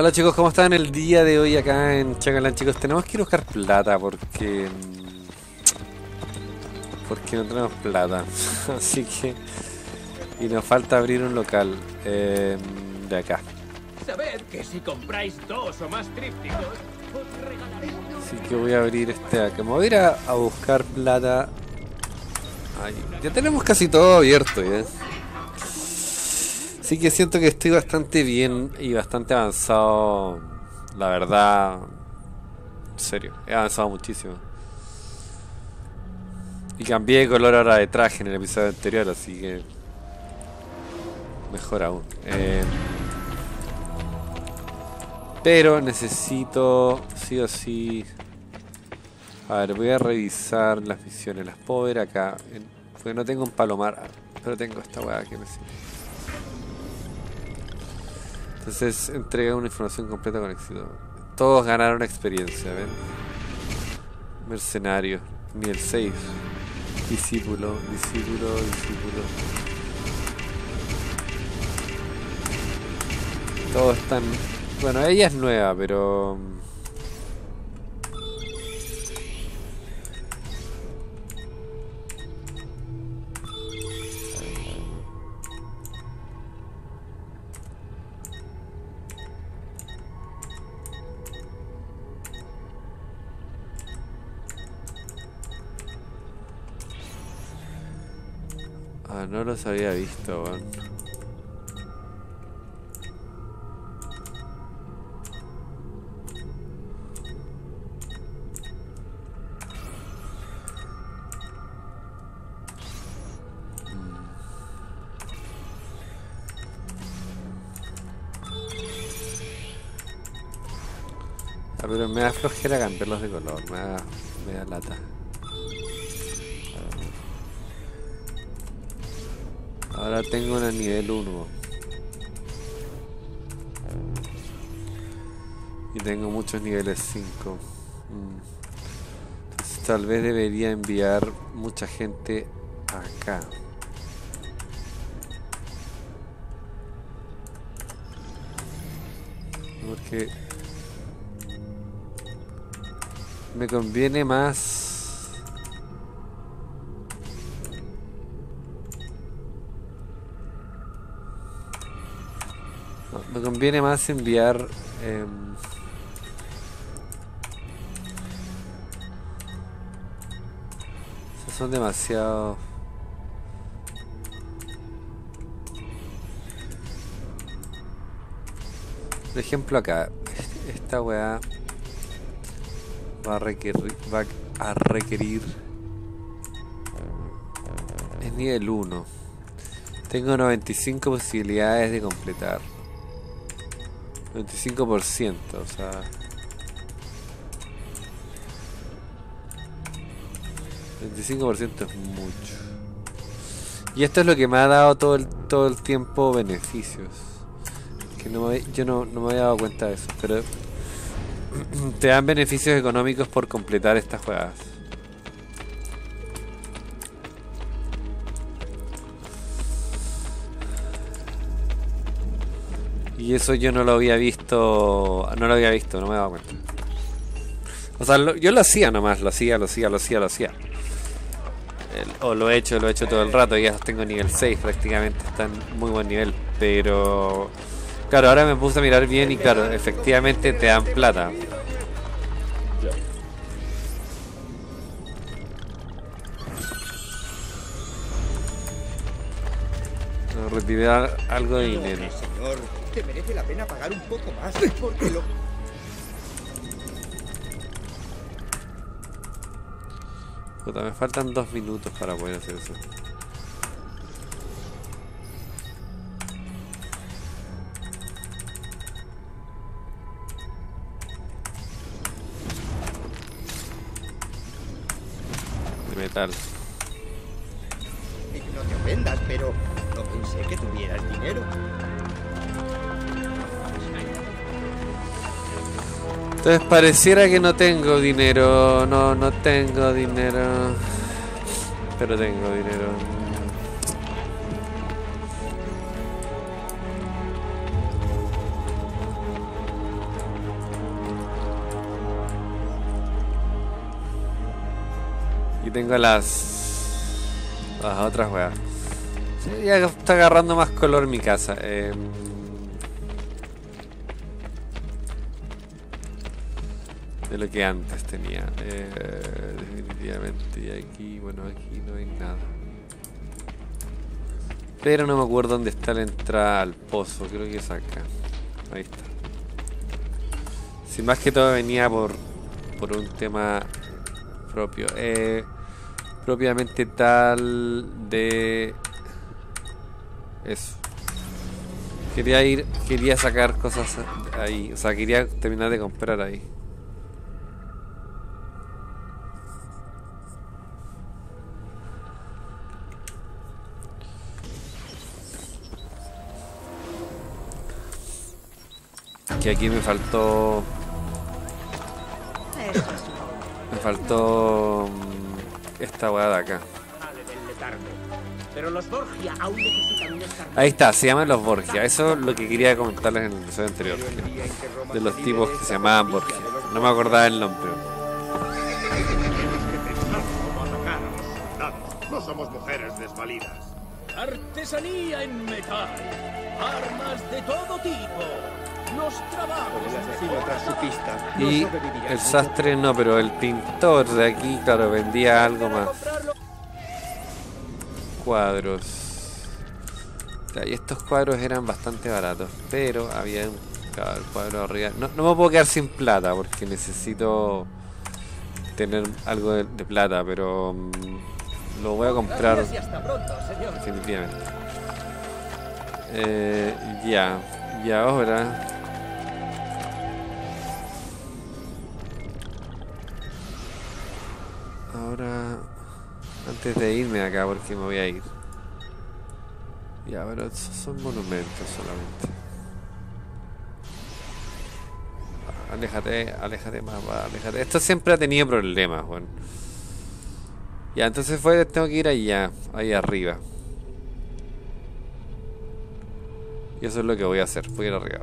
Hola chicos, ¿cómo están? El día de hoy acá en Chacalán, chicos, tenemos que ir a buscar plata porque... no tenemos plata. Así que... y nos falta abrir un local de acá. Sabed que si compráis 2 o más trípticos, os regalaré. Así que voy a abrir este acá. Me voy a ir a buscar plata. Ay, ya tenemos casi todo abierto ya. Así que siento que estoy bastante bien y bastante avanzado, la verdad, en serio, he avanzado muchísimo. Y cambié de color ahora de traje en el episodio anterior, así que mejor aún. Pero necesito, sí o sí, a ver, voy a revisar las misiones, las puedo ver acá, porque no tengo un palomar, pero tengo esta hueá que me sirve. Entonces entrega una información completa con éxito. Todos ganaron experiencia, ¿ven? Mercenario, nivel 6. Discípulo, discípulo, discípulo. Todos están... bueno, ella es nueva, pero... no los había visto, weón. Ah, pero me da flojera cambiarlos de color, me da lata. Ahora tengo una nivel 1. Y tengo muchos niveles 5. Entonces, tal vez debería enviar mucha gente acá. Porque... me conviene más... me conviene más enviar esos son demasiado. Por ejemplo acá, esta weá va a requerir es nivel 1. Tengo 95 posibilidades de completar. 25%, o sea... ...25% es mucho. Y esto es lo que me ha dado todo el tiempo beneficios. Que yo no me había dado cuenta de eso, pero... te dan beneficios económicos por completar estas jugadas. Y eso yo no lo había visto, no me he dado cuenta. O sea, yo lo hacía nomás, lo hacía. Lo he hecho todo el rato, ya tengo nivel 6 prácticamente, está en muy buen nivel. Pero, claro, ahora me puse a mirar bien y claro, efectivamente te dan plata. Retirar algo de dinero. Te merece la pena pagar un poco más porque lo... puta, me faltan 2 minutos para poder hacer eso. De metal. No te ofendas, pero no pensé que tuvieras dinero. Entonces pareciera que no tengo dinero, no tengo dinero, pero tengo dinero. Aquí tengo las otras weas. Sí, ya está agarrando más color mi casa. De lo que antes tenía. Definitivamente. Y aquí, bueno, aquí no hay nada. Pero no me acuerdo dónde está la entrada al pozo. Creo que es acá. Ahí está. Si más que todo venía por un tema propio. Propiamente tal de... Eso. Quería sacar cosas ahí. O sea, quería terminar de comprar ahí. Que aquí me faltó... Me faltó... Esta hueá de acá. Ahí está, se llaman los Borgia. Eso es lo que quería comentarles en el episodio anterior. De los tipos que se llamaban Borgia. No me acordaba el nombre. No somos mujeres desvalidas. Artesanía en metal. Armas de todo tipo. Los trabajos. El asesino tras su pista. Y el sastre no, pero el pintor de aquí, claro, vendía algo más. Cuadros. Y estos cuadros eran bastante baratos, pero había un cuadro arriba. No me puedo quedar sin plata porque necesito tener algo de plata, pero lo voy a comprar. Definitivamente. Ya. Y ahora... antes de irme acá, porque me voy a ir. Ya, pero esos son monumentos solamente. Aléjate, aléjate más, aléjate. Esto siempre ha tenido problemas, bueno. Ya, entonces tengo que ir allá, ahí arriba. Y eso es lo que voy a hacer, voy a ir arriba.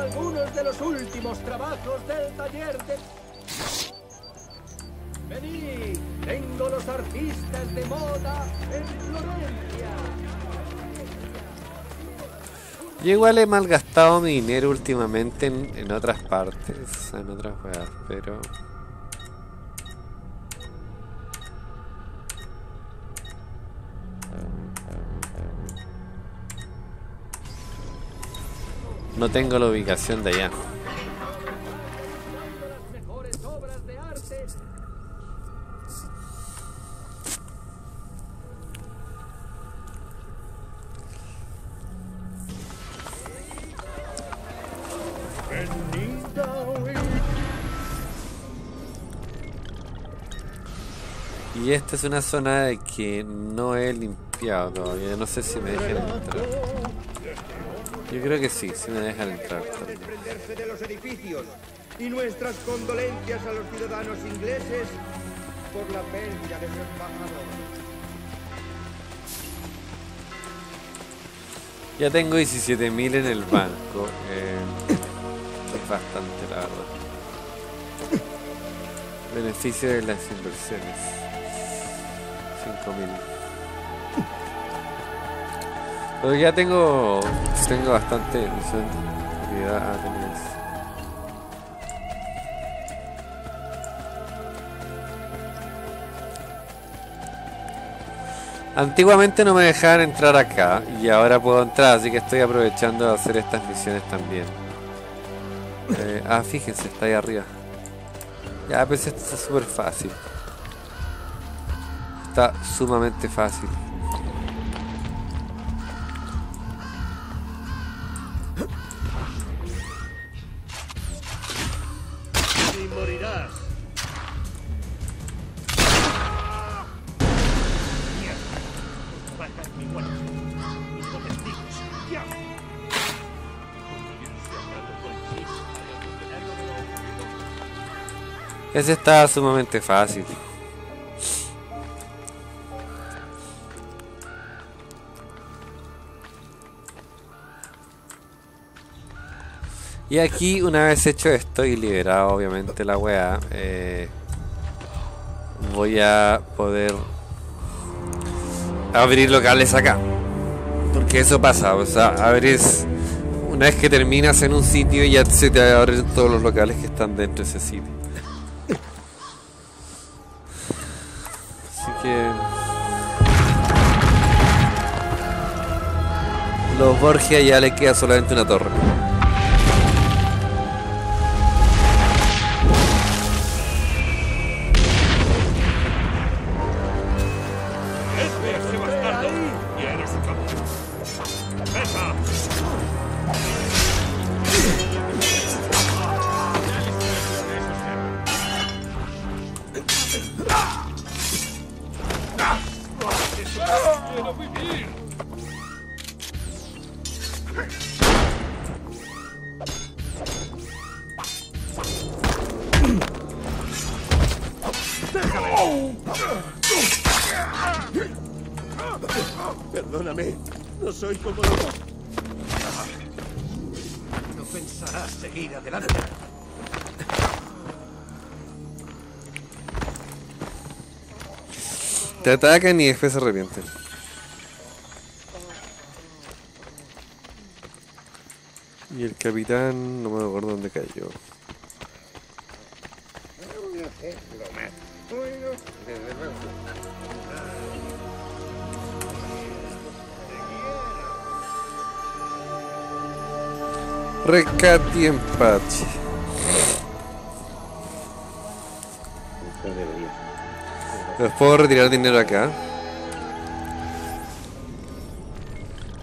Algunos de los últimos trabajos del taller de... Vení, tengo los artistas de moda en Florencia. Yo igual he malgastado mi dinero últimamente en otras partes, en otras weas, pero... No tengo la ubicación de allá. Y esta es una zona de que no he limpiado todavía. No sé si me dejan entrar. Yo creo que sí, sí me dejan entrar. Desprenderse de los edificios y nuestras condolencias a los ciudadanos ingleses por la pérdida de su embajador. Ya tengo 17.000 en el banco. Es bastante, la verdad. Beneficio de las inversiones. 5.000. Pero ya tengo bastante utilidad a tener eso. Antiguamente no me dejaban entrar acá y ahora puedo entrar, así que estoy aprovechando de hacer estas misiones también. Fíjense, está ahí arriba. Ya, pues esto está súper fácil. Está sumamente fácil. Ese está sumamente fácil. Y aquí, una vez hecho esto y liberado obviamente la weá, voy a poder abrir locales acá. Porque eso pasa, o sea, abrís, una vez que terminas en un sitio ya se te abren todos los locales que están dentro de ese sitio. Así que... los Borgia ya les queda solamente una torre. Perdóname, no soy como loco. No pensarás seguir adelante. Te atacan y después se arrepienten. Y el capitán, no me acuerdo dónde cayó. Rescate y empate. Les puedo retirar dinero acá.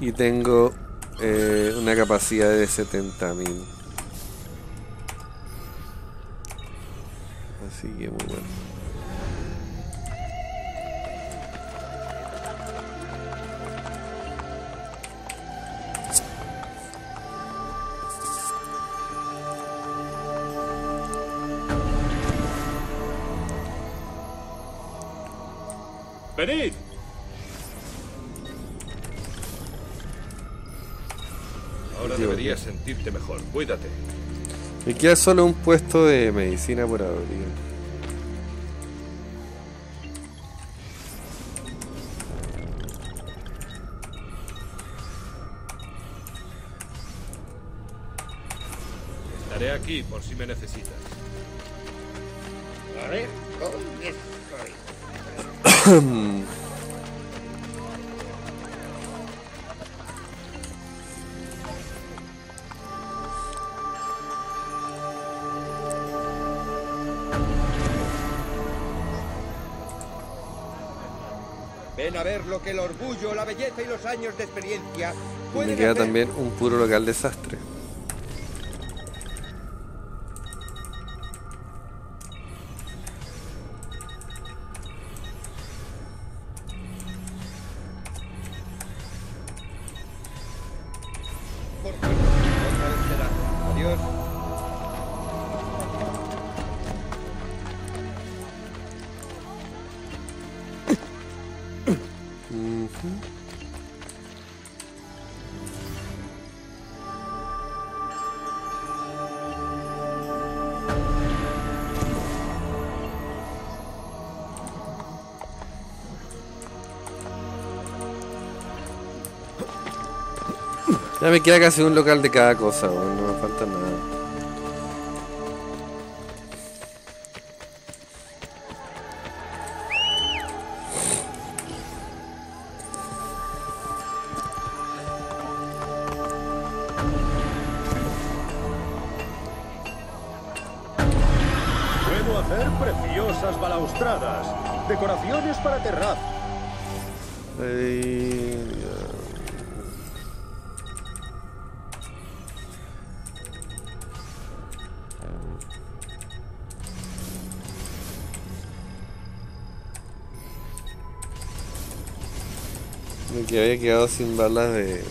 Y tengo... una capacidad de 70.000. Así que muy bueno. ¡Venid! Deberías sentirte mejor, cuídate. Me queda solo un puesto de medicina por abrir. Estaré aquí por si me necesitas. A ver, ¿dónde estoy? Ven a ver lo que el orgullo, la belleza y los años de experiencia pueden hacer. Me queda también un puro local desastre. Ya me queda casi un local de cada cosa, bueno, no me falta nada. Puedo hacer preciosas balaustradas, decoraciones para terrazas. Que había quedado sin balas de...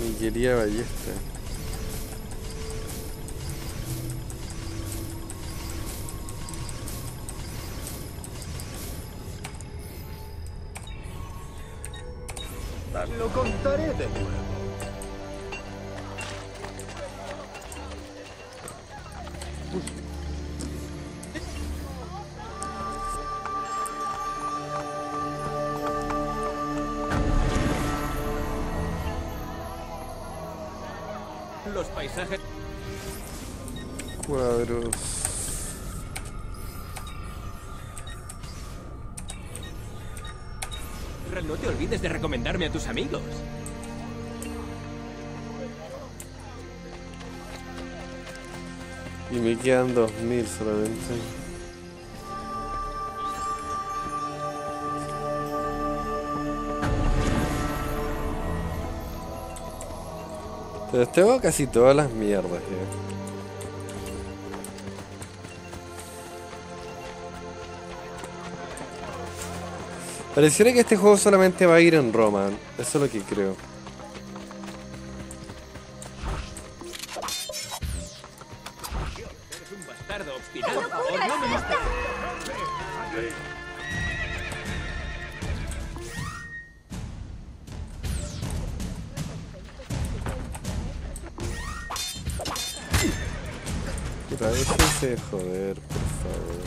Miguelía Ballesta. contar. Lo contaré de nuevo. Los paisajes. Cuadros. No te olvides de recomendarme a tus amigos. Y me quedan 2000 solamente. Pero tengo casi todas las mierdas, ¿eh? Pareciera que este juego solamente va a ir en Roma, eso es lo que creo. Eres un bastardo obstinado. ¡Qué locura es esta! Puta, déjense de joder, por favor.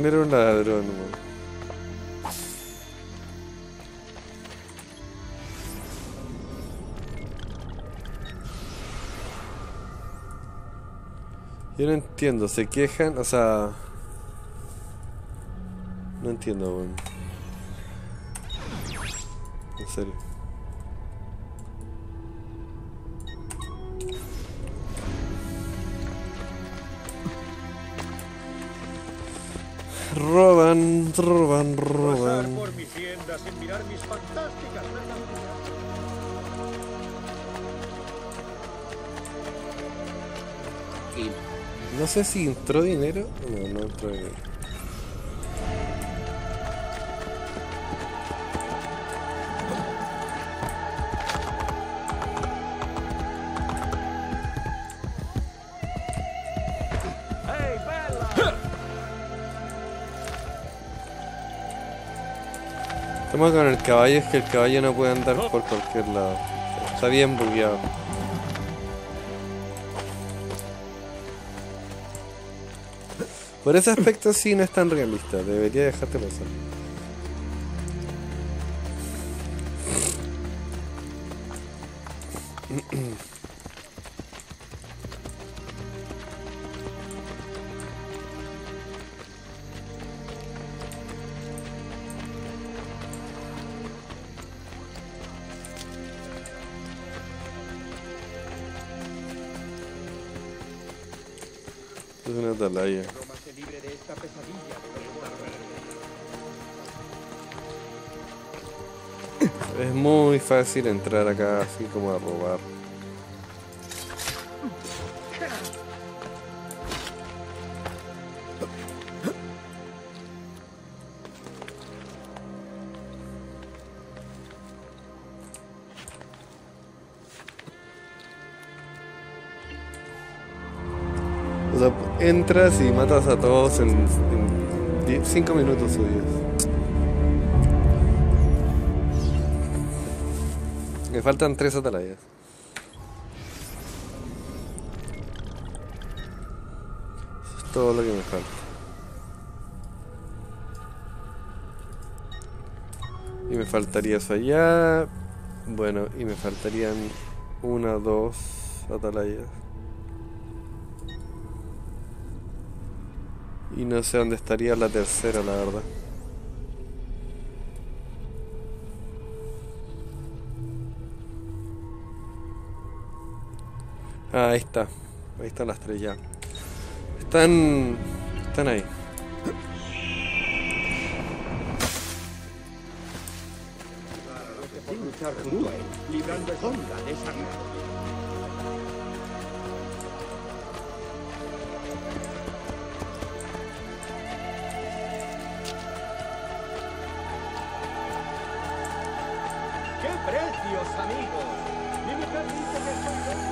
Era un ladrón, yo no entiendo, se quejan, o sea, no entiendo, bueno. En serio. Roban. Pasar por mis tiendas sin mirar mis fantásticas mercancías. No sé si entró dinero. No entró dinero. Con el caballo es que el caballo no puede andar por cualquier lado. Está bien bugueado. Por ese aspecto sí no es tan realista. Debería dejarte pasar. Es una atalaya. Es muy fácil entrar acá así como a robar. Entras y matas a todos en 5 minutos o 10. Me faltan 3 atalayas. Eso es todo lo que me falta. Y me faltaría eso allá. Bueno, y me faltarían 1 o 2 atalayas. Y no sé dónde estaría la tercera, la verdad. Ah, ahí está. Ahí están las 3 ya. Están ahí.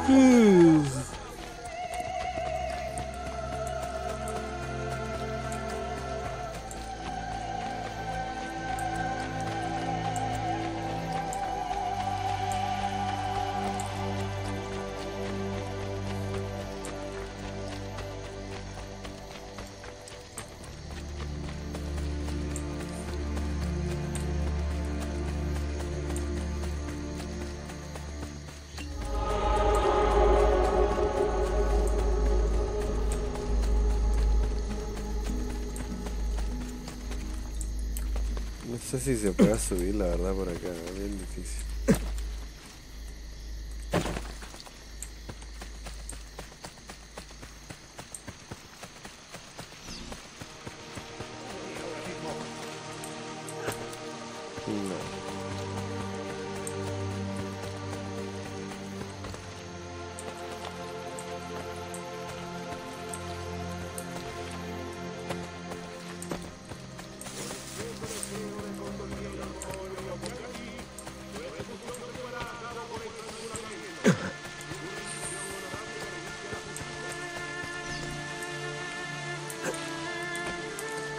please. No sé si se puede subir, la verdad, por acá, es bien difícil.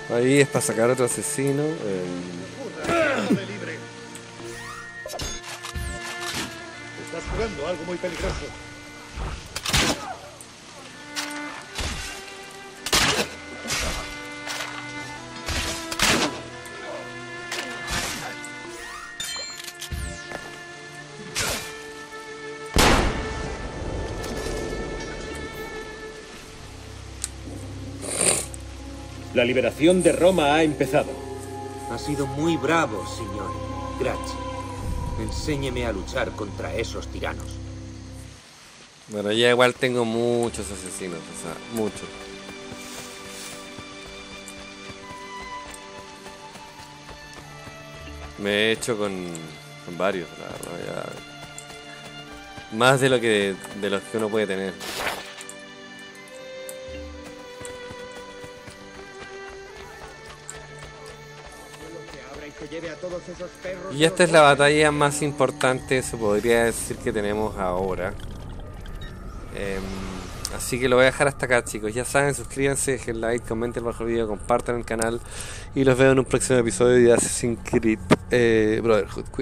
Ahí es para sacar otro asesino. Estás jugando algo muy peligroso. La liberación de Roma ha empezado. Ha sido muy bravo, señor. Gracias. Enséñeme a luchar contra esos tiranos. Bueno, ya igual tengo muchos asesinos, o sea, muchos. Me he hecho con varios, la verdad. Ya. Más de lo que de los que uno puede tener. Y esta es la batalla más importante, se podría decir, que tenemos ahora. Así que lo voy a dejar hasta acá, chicos. Ya saben, suscríbanse, dejen like, comenten bajo el video, compartan el canal. Y los veo en un próximo episodio de Assassin's Creed Brotherhood. Cuídense.